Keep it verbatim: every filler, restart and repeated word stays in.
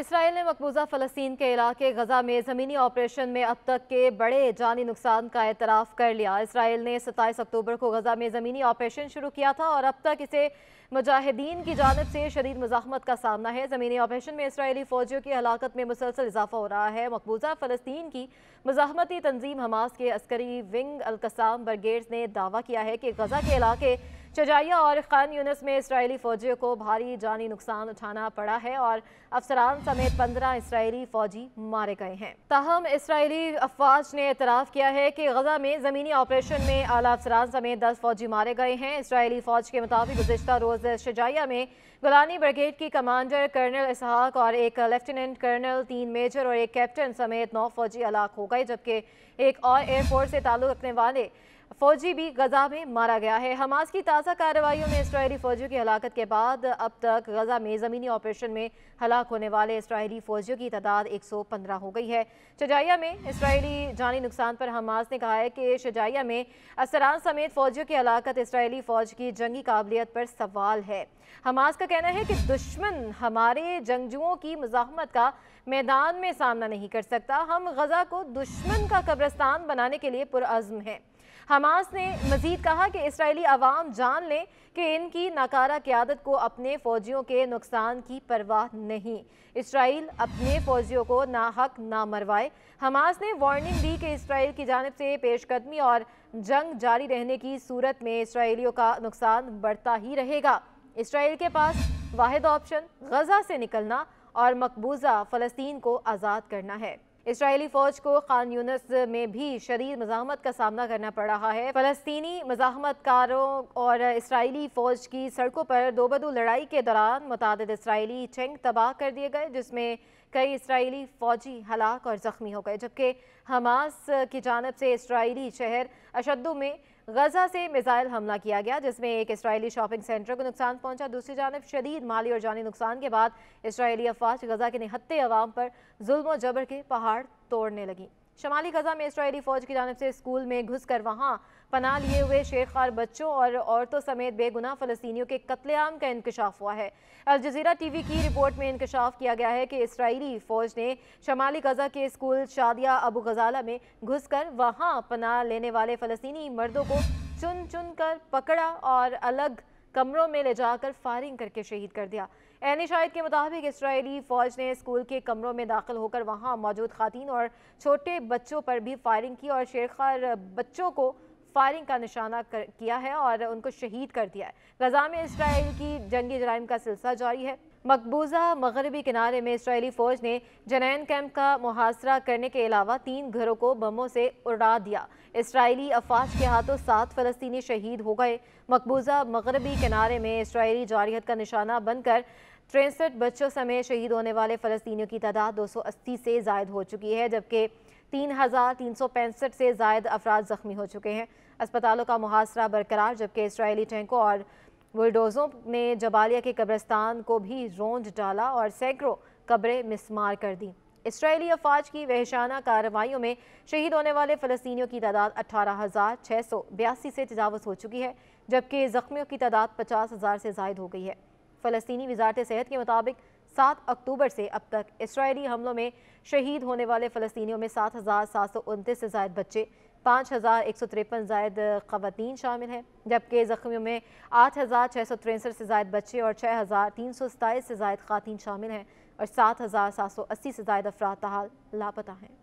Israel ने मकबूजा फलस्तीन के इलाके गजा में ज़मीनी ऑपरेशन में अब तक के बड़े जानी नुकसान का एतराफ़ कर लिया। इसराइल ने सत्ताईस अक्टूबर को गजा में ज़मीनी ऑपरेशन शुरू किया था और अब तक इसे मुजाहिदीन की जानिब से शदीद मज़ाहमत का सामना है। ज़मीनी ऑपरेशन में इसराइली फ़ौजियों की हलाकत में मुसलसल इजाफा हो रहा है। मकबूजा फ़लस्तीन की मज़ाहमती तंजीम हमास के अस्करी विंग अलकसाम ब्रिगेड्स ने दावा किया है कि गजा के इलाके चजाइया और खान यूनिस में इसराइली फ़ौजियों को भारी जानी नुकसान उठाना पड़ा है और अफसरान समेत पंद्रह इसराइली फ़ौजी मारे गए हैं। ताहम इसराइली अफवाज ने एतराफ़ किया है कि गजा में ज़मीनी ऑपरेशन में आला अफसरान समेत दस फ़ौजी मारे गए हैं। इसराइली फ़ौज के मुताबिक गुज़श्ता रोज़ शजाइया में गलानी ब्रिगेड की कमांडर कर्नल इसहाक और एक लेफ्टिनेंट कर्नल, तीन मेजर और एक कैप्टन समेत नौ फ़ौजी हलाक हो गए, जबकि एक और एयरपोर्ट से ताल्लुक़ रखने वाले फ़ौजी भी गजा में मारा गया है। हमास की ताज़ा कार्रवाइयों में इसराइली फ़ौजियों की हलाकत के बाद अब तक गजा में ज़मीनी ऑपरेशन में हलाक होने वाले इसराइली फ़ौजियों की तादाद एक सौ पंद्रह हो गई है। शजाइया में इसराइली जानी नुकसान पर हमास ने कहा है कि शजाइया में असरान समेत फ़ौजियों की हलाकत इसराइली फ़ौज की जंगी काबिलियत पर सवाल है। हमास का कहना है कि दुश्मन हमारे जंगजुओं की मज़ाहमत का मैदान में सामना नहीं कर सकता। हम गजा को दुश्मन का कब्रिस्तान बनाने के लिए पुरअज़्म हैं। हमास ने मज़ीद कहा कि इसराइली अवाम जान लें कि इनकी नाकारा क़यादत को अपने फ़ौजियों के नुकसान की परवाह नहीं। इसराइल अपने फ़ौजियों को नाहक ना मरवाए। हमास ने वार्निंग दी कि इसराइल की जानिब से पेशकदमी और जंग जारी रहने की सूरत में इसराइलियों का नुकसान बढ़ता ही रहेगा। इसराइल के पास वाहिद ऑप्शन गजा से निकलना और मकबूजा फ़लस्तीन को आज़ाद करना है। इसराइली फ़ौज को खान यूनिस में भी शदीद मज़ाहमत का सामना करना पड़ रहा है। फ़लस्तीनी मज़ाहमतकारों और इसराइली फ़ौज की सड़कों पर दोबदो लड़ाई के दौरान मुतादिद इसराइली टैंक तबाह कर दिए गए, जिसमें कई इसराइली फ़ौजी हलाक और ज़ख्मी हो गए, जबकि हमास की जानिब से इसराइली शहर अशद्दू में गजा से मिसाइल हमला किया गया, जिसमें एक इसराइली शॉपिंग सेंटर को नुकसान पहुंचा। दूसरी जानब शदीद माली और जानी नुकसान के बाद इसराइली अफवाज गजा के निहत्ते अवाम पर जुल्म और जबर के पहाड़ तोड़ने लगी। शमाली गजा में इसराइली फ़ौज की जानिब से स्कूल में घुसकर वहां पनाह लिए हुए शेरखार बच्चों और औरतों समेत बेगुनाह फ़लस्तीनियों के कत्लेआम का इंकशाफ हुआ है। अल जज़ीरा टीवी की रिपोर्ट में इंकशाफ किया गया है कि इसराइली फ़ौज ने शमाली गजा के स्कूल शादिया अबू गज़ाला में घुसकर वहां पनाह लेने वाले फ़लस्तीनी मर्दों को चुन चुन कर पकड़ा और अलग कमरों में ले जाकर फायरिंग करके शहीद कर दिया। एन शाहिद के मुताबिक इसराइली फ़ौज ने स्कूल के कमरों में दाखिल होकर वहां मौजूद खातीन और छोटे बच्चों पर भी फायरिंग की और शेरखार बच्चों को फायरिंग का निशाना कर, किया है और उनको शहीद कर दिया है। गजा में इसराइल की जंगी जराइम का सिलसिला जारी है। मकबूजा मगरबी किनारे में इसराइली फ़ौज ने जनैन कैंप का मुहासरा करने के अलावा तीन घरों को बमों से उड़ा दिया। इसराइली अफवाज के हाथों सात फ़लस्तीनी शहीद हो गए। मकबूजा मगरबी किनारे में इसराइली जारहत का निशाना बनकर तिरसठ बच्चों समेत शहीद होने वाले फ़लस्तीनियों की तादाद दो सौ अस्सी से ज़ायद हो चुकी है, जबकि तीन हज़ार तीन सौ पैंसठ से ज़ायद अफराद ज़ख्मी हो चुके हैं। अस्पतालों का मुहासरा बरकरार, जबकि इसराइली टैंकों और बुलडोज़ों ने जबालिया के कब्रिस्तान को भी रौंद डाला और सैकड़ों कब्रें मिस्मार कर दी। इसराइली अफवाज की वहशाना कार्रवाइयों में शहीद होने वाले फ़लस्तीनियों की तादाद अठारह हज़ार छः सौ बयासी से तजावज़ हो चुकी है, जबकि ज़ख्मियों की तादाद पचास हज़ार से ज़ायद हो गई है। फ़लस्तीनी वज़ारत सेहत के मुताबिक सात अक्टूबर से अब तक इसराइली हमलों में शहीद होने वाले फ़लस्तीनियों में सात हज़ार सात सौ उनतीस से ज़ायद बच्चे, पाँच हज़ार एक सौ तिरपन ज़ायद ख़वातीन शामिल हैं, जबकि ज़ख्मियों में आठ हज़ार छः सौ तिरसठ से ज़ायद बच्चे और छः हज़ार तीन सौ सताईस से ज़ायद ख़वातीन शामिल हैं और सात हज़ार सात सौ अस्सी से ज़ायद अफराद हाल लापता हैं।